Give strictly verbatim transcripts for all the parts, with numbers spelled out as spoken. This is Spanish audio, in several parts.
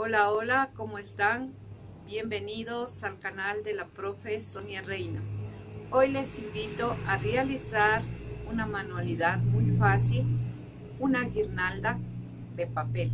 Hola, hola, ¿cómo están? Bienvenidos al canal de la profe Sonia Reina. Hoy les invito a realizar una manualidad muy fácil, una guirnalda de papel.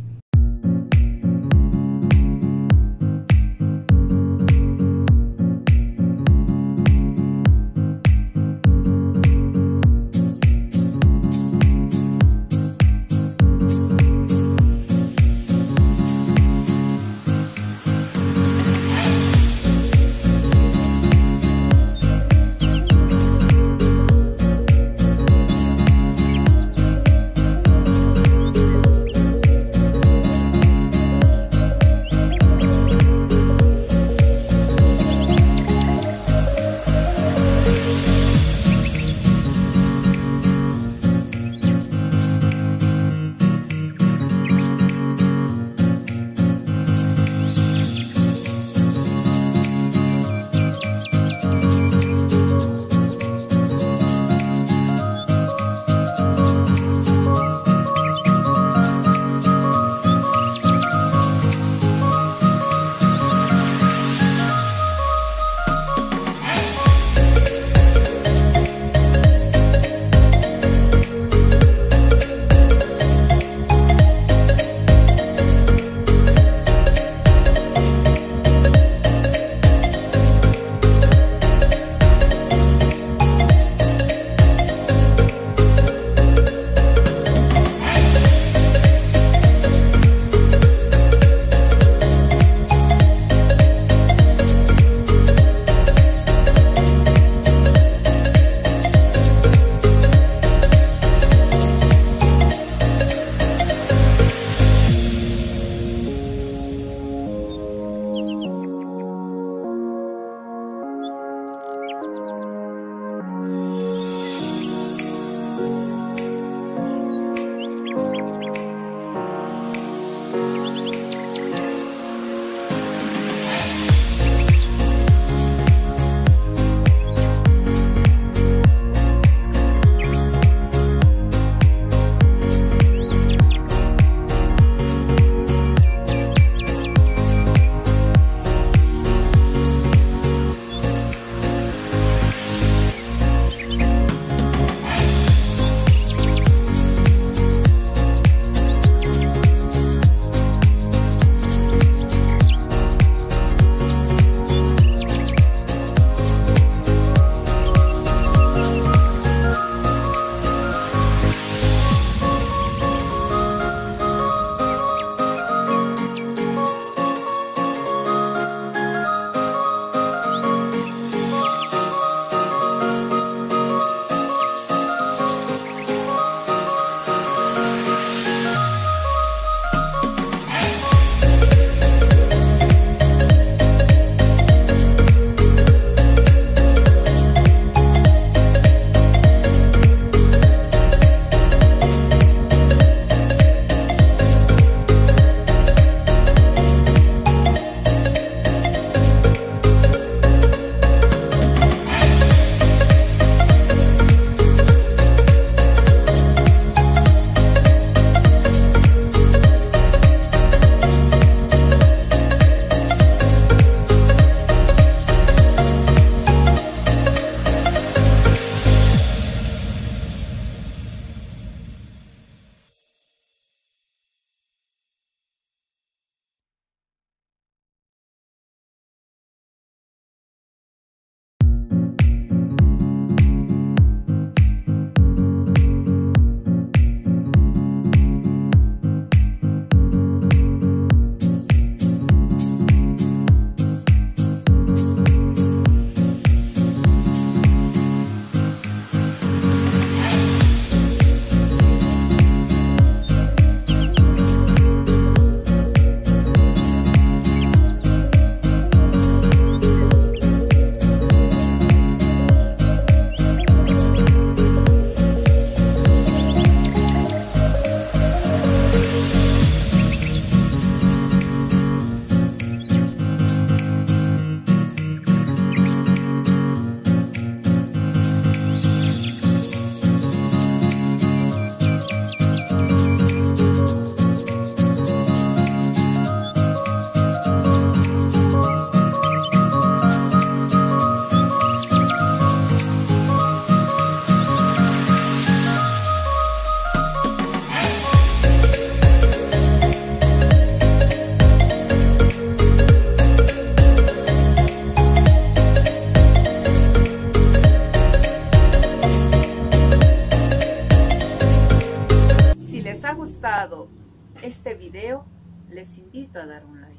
este video, les invito a dar un like.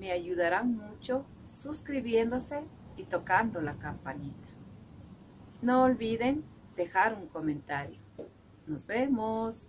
Me ayudarán mucho suscribiéndose y tocando la campanita. No olviden dejar un comentario. Nos vemos.